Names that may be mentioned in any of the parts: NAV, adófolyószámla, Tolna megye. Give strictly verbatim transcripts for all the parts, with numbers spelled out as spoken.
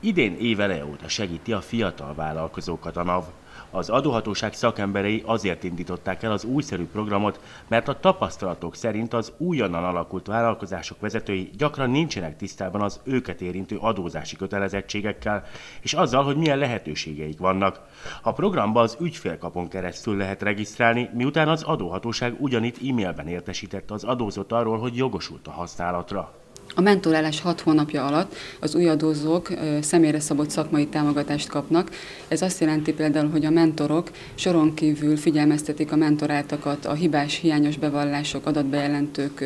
Idén éveleje óta segíti a fiatal vállalkozókat a NAV. Az adóhatóság szakemberei azért indították el az újszerű programot, mert a tapasztalatok szerint az újonnan alakult vállalkozások vezetői gyakran nincsenek tisztában az őket érintő adózási kötelezettségekkel, és azzal, hogy milyen lehetőségeik vannak. A programba az ügyfélkapon keresztül lehet regisztrálni, miután az adóhatóság ugyanitt e-mailben értesítette az adózót arról, hogy jogosult a használatra. A mentorálás hat hónapja alatt az új adózók személyre szabott szakmai támogatást kapnak. Ez azt jelenti például, hogy a mentorok soron kívül figyelmeztetik a mentoráltakat a hibás, hiányos bevallások, adatbejelentők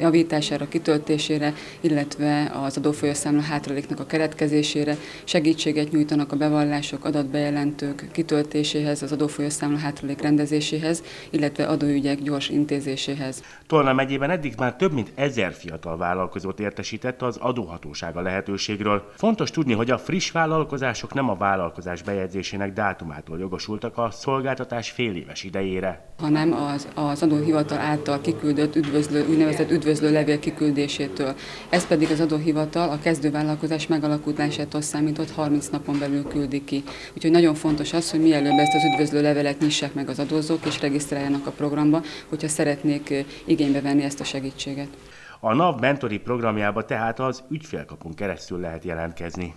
javítására, kitöltésére, illetve az adófolyószámla hátraléknak a keletkezésére. Segítséget nyújtanak a bevallások, adatbejelentők kitöltéséhez, az adófolyószámla hátralék rendezéséhez, illetve adóügyek gyors intézéséhez. Tolna megyében eddig már több mint ezer fiatal vállalkozó értesítette az adóhatóság a lehetőségről. Fontos tudni, hogy a friss vállalkozások nem a vállalkozás bejegyzésének dátumától jogosultak a szolgáltatás fél éves idejére, hanem az, az adóhivatal által kiküldött üdvözlő, úgynevezett üdvözlő levél kiküldésétől. Ez pedig az adóhivatal a kezdővállalkozás megalakulásától számított harminc napon belül küldi ki. Úgyhogy nagyon fontos az, hogy mielőbb ezt az üdvözlő levelet nyissák meg az adózók és regisztráljanak a programba, hogyha szeretnék igénybe venni ezt a segítséget. A NAV mentori programjába tehát az ügyfélkapun keresztül lehet jelentkezni.